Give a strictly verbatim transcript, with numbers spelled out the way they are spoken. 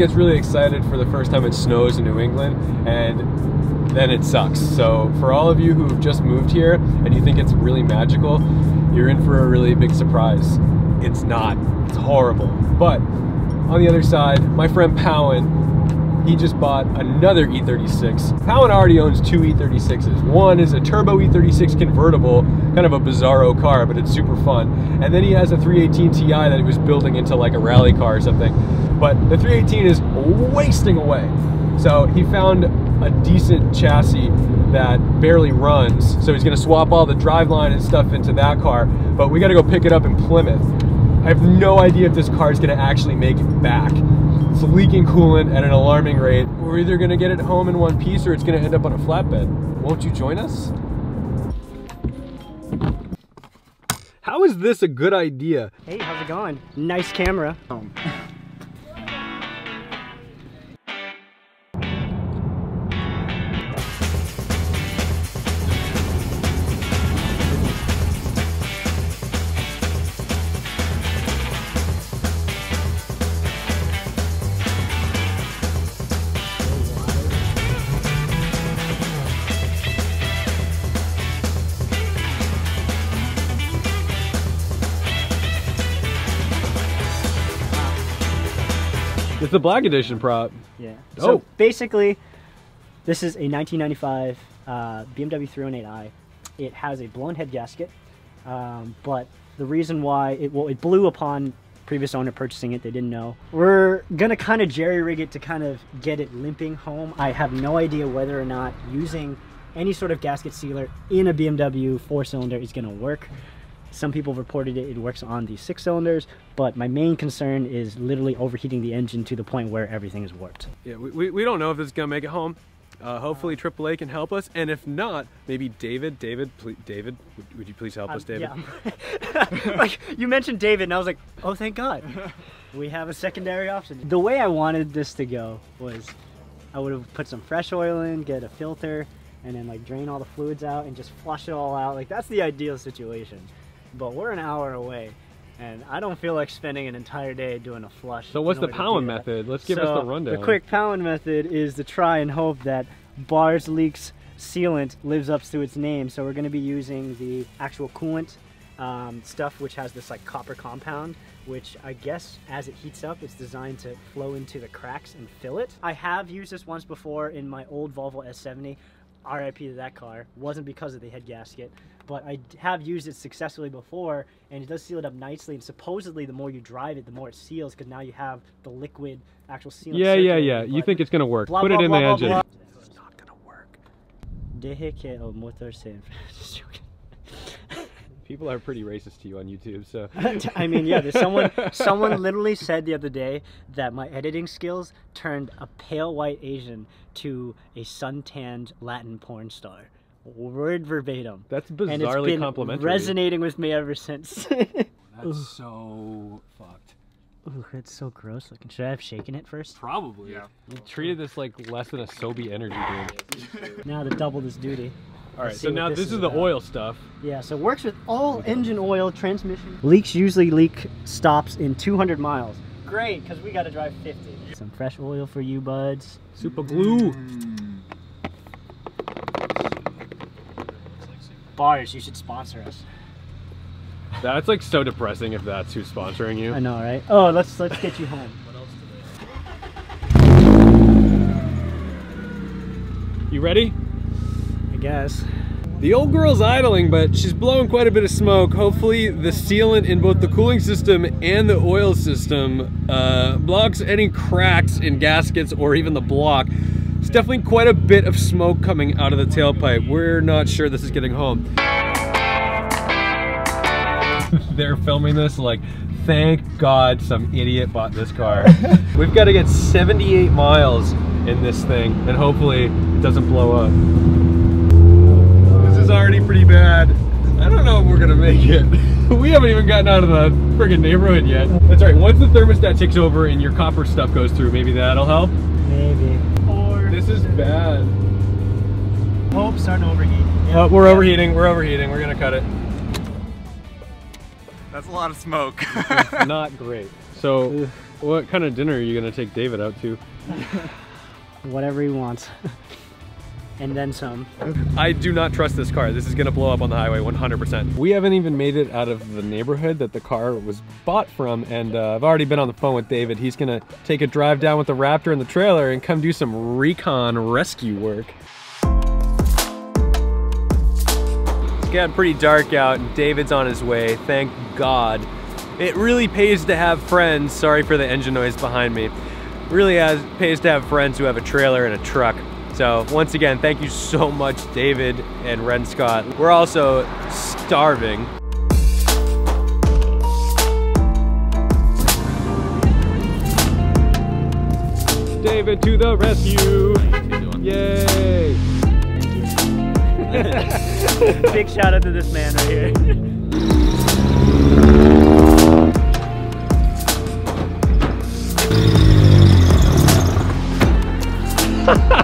gets really excited for the first time it snows in New England, and then it sucks. So for all of you who've just moved here and you think it's really magical, you're in for a really big surprise. It's not. It's horrible. But on the other side, my friend Pawinn, he just bought another E thirty-six. Pawinn already owns two E thirty-sixes. One is a turbo E thirty-six convertible, kind of a bizarro car, but it's super fun. And then he has a three eighteen T I that he was building into like a rally car or something. But the three eighteen is wasting away. So he found a decent chassis that barely runs. So he's gonna swap all the driveline and stuff into that car, but we gotta go pick it up in Plymouth. I have no idea if this car is gonna actually make it back. It's leaking coolant at an alarming rate. We're either gonna get it home in one piece or it's gonna end up on a flatbed. Won't you join us? How is this a good idea? Hey, how's it going? Nice camera. Oh. It's the Black Edition prop. Yeah. Oh. So basically, this is a nineteen ninety-five uh, B M W three eighteen i. It has a blown head gasket, um, but the reason why it well, it blew upon previous owner purchasing it, they didn't know. We're gonna kind of jerry rig it to kind of get it limping home. I have no idea whether or not using any sort of gasket sealer in a B M W four cylinder is gonna work. Some people have reported it, it works on the six cylinders, but my main concern is literally overheating the engine to the point where everything is warped. Yeah, we, we, we don't know if this is gonna make it home. Uh, hopefully Triple A can help us, and if not, maybe David, David, please, David, would, would you please help um, us, David? Yeah. Like, you mentioned David, and I was like, oh, thank God. We have a secondary option. The way I wanted this to go was, I would have put some fresh oil in, get a filter, and then like drain all the fluids out and just flush it all out. Like, that's the ideal situation. But we're an hour away, and I don't feel like spending an entire day doing a flush. So what's the Pawinn method? Let's give so us the rundown. The quick Pawinn method is to try and hope that bars, leaks, sealant lives up to its name. So we're going to be using the actual coolant um, stuff, which has this like copper compound, which I guess as it heats up, it's designed to flow into the cracks and fill it. I have used this once before in my old Volvo S seventy. R I P to that car. Wasn't because of the head gasket, but I have used it successfully before, and it does seal it up nicely, and supposedly the more you drive it, the more it seals, because now you have the liquid actual sealant. Yeah, yeah, yeah. You think it's going to work. Blah, Put blah, it in blah, the blah, engine. Blah, blah. It's not going to work. Just joking. People are pretty racist to you on YouTube, so. I mean, yeah, there's someone, someone literally said the other day that my editing skills turned a pale white Asian to a suntanned Latin porn star. Word verbatim. That's bizarrely and it's been complimentary. Resonating with me ever since. That's so fucked. Ooh, it's so gross looking. Should I have shaken it first? Probably. Yeah. You treated this like less than a Sobe energy drink. Now to double this duty. All right, so now this, this is, is the about. oil stuff. Yeah, so it works with all engine oil, transmission. Leaks usually leak stops in two hundred miles. Great, because we got to drive fifty. Some fresh oil for you, buds. Super glue. Mm. Bars, you should sponsor us. That's like so depressing if that's who's sponsoring you. I know, right? Oh, let's let's get you home. What else do they? You ready? Guess. The old girl's idling, but she's blowing quite a bit of smoke. Hopefully the sealant in both the cooling system and the oil system uh, blocks any cracks in gaskets or even the block. It's definitely quite a bit of smoke coming out of the tailpipe. We're not sure this is getting home. They're filming this like, thank God some idiot bought this car. We've got to get seventy-eight miles in this thing, and hopefully it doesn't blow up. Already pretty bad. I don't know if we're gonna make it. We haven't even gotten out of the friggin' neighborhood yet. That's right, once the thermostat takes over and your copper stuff goes through, maybe that'll help. Maybe. Or this is bad. Hopes aren't overheating. Yep. Uh, we're overheating, we're overheating, we're gonna cut it. That's a lot of smoke. Not great. So What kind of dinner are you gonna take David out to? Whatever he wants. And then some. I do not trust this car. This is gonna blow up on the highway one hundred percent. We haven't even made it out of the neighborhood that the car was bought from, and uh, I've already been on the phone with David. He's gonna take a drive down with the Raptor and the trailer and come do some recon rescue work. It's gotten pretty dark out and David's on his way, thank God. It really pays to have friends. Sorry for the engine noise behind me. It really has, pays to have friends who have a trailer and a truck. So once again, thank you so much, David and Rennscot. We're also starving. David to the rescue. Yay. Big shout out to this man right here. Ha ha!